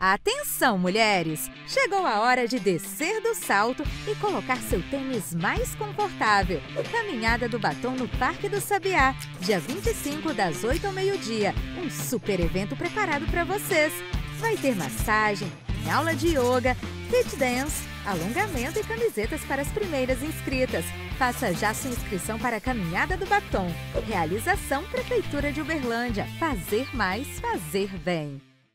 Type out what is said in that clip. Atenção, mulheres! Chegou a hora de descer do salto e colocar seu tênis mais confortável. Caminhada do Batom no Parque do Sabiá, dia 25, das 8 ao meio-dia. Um super evento preparado para vocês. Vai ter massagem, aula de yoga, fit dance, alongamento e camisetas para as primeiras inscritas. Faça já sua inscrição para a Caminhada do Batom. Realização Prefeitura de Uberlândia. Fazer mais, fazer bem.